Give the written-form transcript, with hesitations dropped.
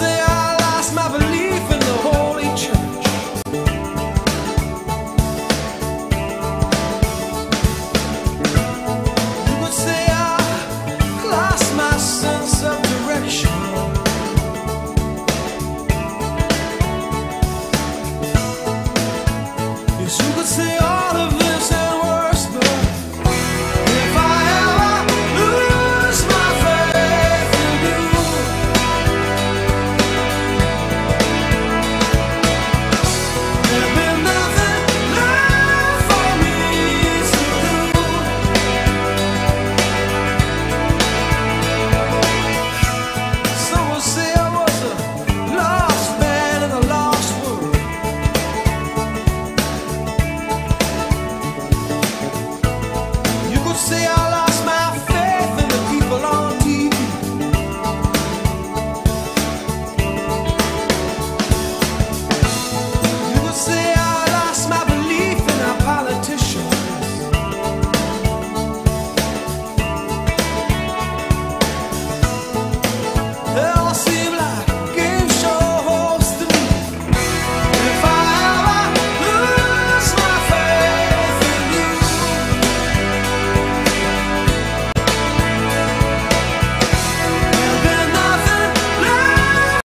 say I